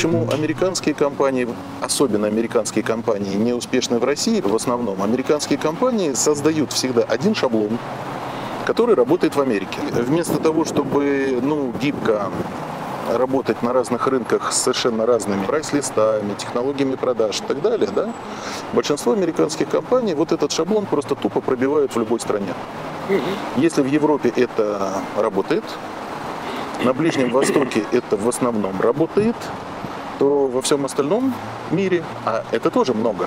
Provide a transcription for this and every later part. почему американские компании, особенно американские компании, не успешны в России в основном. Американские компании создают всегда один шаблон, который работает в Америке. Вместо того, чтобы гибко работать на разных рынках с совершенно разными прайс-листами, технологиями продаж и так далее, да, большинство американских компаний вот этот шаблон просто тупо пробивают в любой стране. Если в Европе это работает, на Ближнем Востоке это в основном работает, то во всем остальном мире, а это тоже много,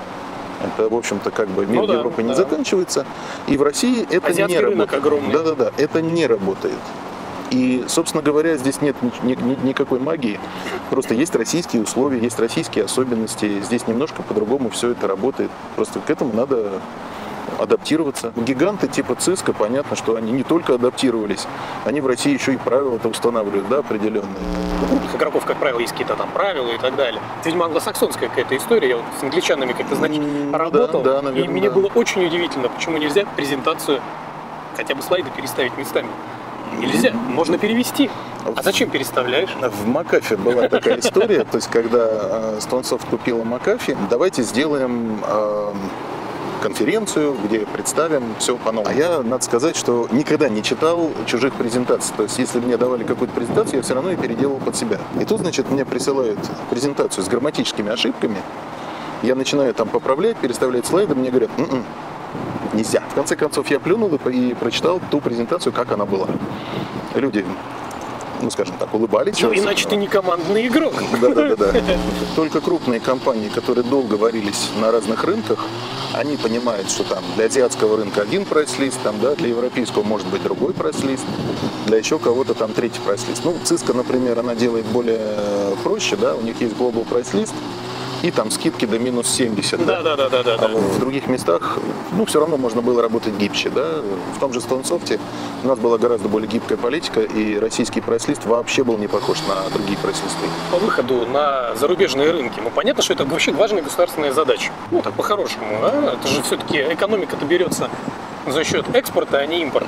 это, в общем-то, как бы мир Европы не заканчивается, и в России это не работает. Да-да-да, это не работает. И, собственно говоря, здесь нет никакой магии, просто есть российские условия, есть российские особенности, здесь немножко по-другому все это работает, просто к этому надо адаптироваться. Гиганты типа Cisco, понятно, что они не только адаптировались, они в России еще и правила-то устанавливают, да, определенные. У крупных игроков, как правило, есть какие-то там правила и так далее. Это, видимо, англосаксонская какая-то история, я вот с англичанами, как ты знаешь, работал, да, наверное, и мне было очень удивительно, почему нельзя презентацию, хотя бы слайды переставить местами. Нельзя, можно перевести. А зачем переставляешь? В McAfee была такая история, то есть когда Stonesoft купила McAfee, давайте сделаем конференцию, где представим все по-новому. А я, надо сказать, что никогда не читал чужих презентаций. То есть, если мне давали какую-то презентацию, я все равно ее переделал под себя. И тут, значит, мне присылают презентацию с грамматическими ошибками. Я начинаю там поправлять, переставлять слайды, мне говорят, нельзя. В конце концов, я плюнул и прочитал ту презентацию, как она была. Люди, скажем так, улыбались. Ну, иначе ты не командный игрок. Да-да-да. Только крупные компании, которые долго варились на разных рынках, они понимают, что там для азиатского рынка один прайс-лист, там, да, для европейского может быть другой прайс-лист, для еще кого-то там третий прайс-лист. Ну, Cisco, например, она делает более проще, да, у них есть global прайс-лист, и там скидки до минус 70. Да. А в других местах, все равно можно было работать гибче, да. В том же Stonesoft у нас была гораздо более гибкая политика, и российский прайс-лист вообще был не похож на другие прайс-листы. По выходу на зарубежные рынки, понятно, что это вообще важная государственная задача. Ну, так по-хорошему, да? Это же все-таки экономика-то берется за счет экспорта, а не импорта.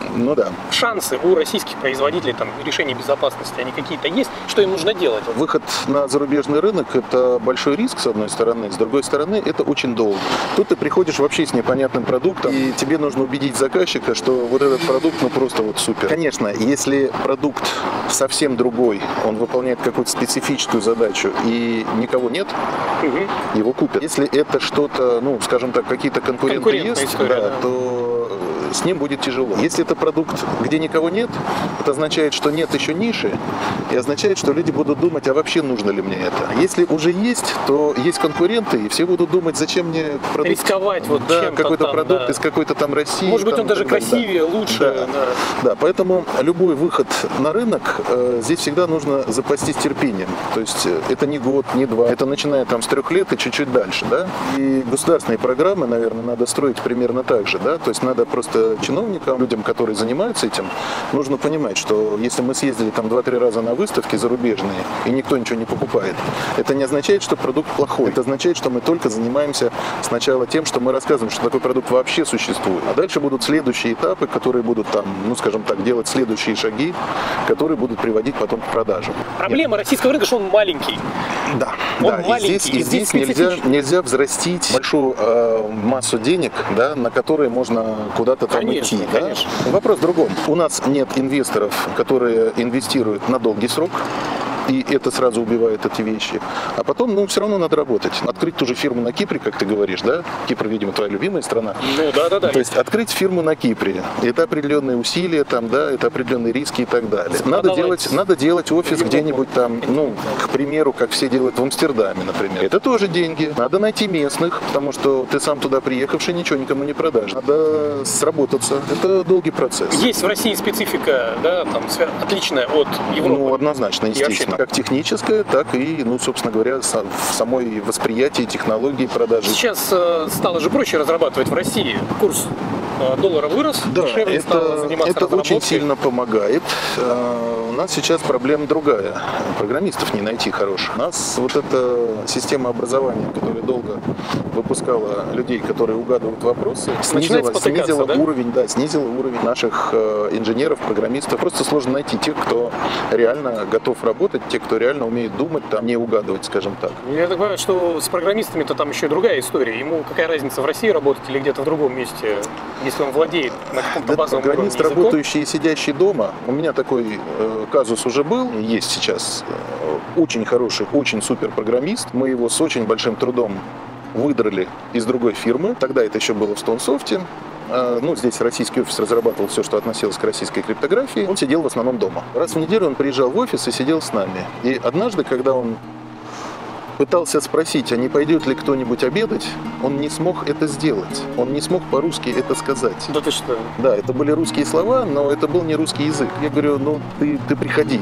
Шансы у российских производителей там решения безопасности, они какие-то есть? Что им нужно делать? Выход на зарубежный рынок – это большой риск, с одной стороны. С другой стороны, это очень долго. Тут ты приходишь вообще с непонятным продуктом, и тебе нужно убедить заказчика, что вот этот продукт, просто вот супер. Конечно, если продукт совсем другой, он выполняет какую-то специфическую задачу, и никого нет, его купят. Если это что-то, скажем так, какие-то конкуренты есть, то с ним будет тяжело. Если это продукт, где никого нет, это означает, что нет еще ниши, и означает, что люди будут думать, а вообще нужно ли мне это. Если уже есть, то есть конкуренты, и все будут думать, зачем мне продукт. Рисковать вот чем-то какой-то там, продукт из какой-то там России. Может быть, он даже красивее, лучше. Да, поэтому любой выход на рынок, здесь всегда нужно запастись терпением. То есть это не год, не два, это начиная там с 3 лет и чуть-чуть дальше, да. И государственные программы, наверное, надо строить примерно так же, да. То есть надо просто чиновникам, людям, которые занимаются этим, нужно понимать, что если мы съездили там 2-3 раза на выставки зарубежные, и никто ничего не покупает, это не означает, что продукт плохой. Это означает, что мы только занимаемся сначала тем, что мы рассказываем, что такой продукт вообще существует. А дальше будут следующие этапы, которые будут там, скажем так, делать следующие шаги, которые будут приводить потом к продажам. Проблема российского рынка, что он маленький. Да, он маленький. И здесь нельзя взрастить большую массу денег, да, на которые можно куда-то идти, да? Вопрос в другом. У нас нет инвесторов, которые инвестируют на долгий срок, и это сразу убивает эти вещи. А потом, все равно надо работать. Открыть ту же фирму на Кипре, как ты говоришь, да? Кипр, видимо, твоя любимая страна. Да. То есть открыть фирму на Кипре. Это определенные усилия, там, да, это определенные риски и так далее. Надо делать офис где-нибудь там, к примеру, как все делают в Амстердаме, например. Это тоже деньги. Надо найти местных, потому что ты сам туда приехавший ничего никому не продашь. Надо сработаться. Это долгий процесс. Есть в России специфика, да, там, отличная от Европы. Однозначно, естественно. Как техническое, так и, собственно говоря, в самой восприятии, технологии, продажи. Сейчас стало же проще разрабатывать в России. Курс доллара вырос, дешевле стало заниматься разработкой. Это очень сильно помогает. нас сейчас проблема другая. Программистов не найти хороших. У нас вот эта система образования, которая долго выпускала людей, которые угадывают вопросы, снизила уровень, да, снизила уровень наших инженеров, программистов. Просто сложно найти тех, кто реально готов работать, те, кто реально умеет думать, там, не угадывать, скажем так. Я так понимаю, что с программистами-то там еще и другая история. Ему какая разница, в России работать или где-то в другом месте, если он владеет на каком-то базовом уровне языком? Программист, работающий и сидящий дома, у меня такой казус уже был, есть сейчас очень хороший, очень супер программист. Мы его с очень большим трудом выдрали из другой фирмы. Тогда это еще было в Stonesoft. Ну, здесь российский офис разрабатывал все, что относилось к российской криптографии. Он сидел в основном дома. Раз в неделю он приезжал в офис и сидел с нами. И однажды, когда он пытался спросить, а не пойдет ли кто-нибудь обедать, он не смог это сделать. Он не смог по-русски это сказать. Да ты что? Да, это были русские слова, но это был не русский язык. Я говорю, ну, ты приходи.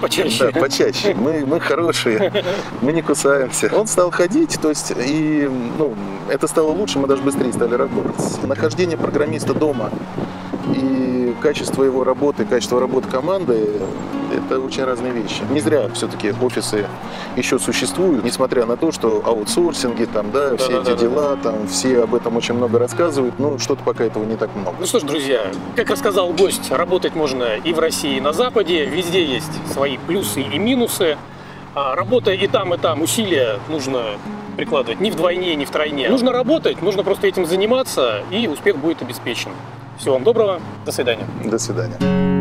Почаще. Да, почаще. Мы хорошие, мы не кусаемся. Он стал ходить, то есть, и ну, это стало лучше, мы даже быстрее стали работать. Нахождение программиста дома и качество его работы, качество работы команды – это очень разные вещи. Не зря все-таки офисы еще существуют, несмотря на то, что аутсорсинги, там, да, все эти дела, там, все об этом очень много рассказывают, но что-то пока этого не так много. Ну что ж, друзья, как рассказал гость, работать можно и в России, и на Западе, везде есть свои плюсы и минусы. Работая и там усилия нужно прикладывать не вдвойне, не втройне. Нужно работать, нужно просто этим заниматься, и успех будет обеспечен. Всего вам доброго. До свидания. До свидания.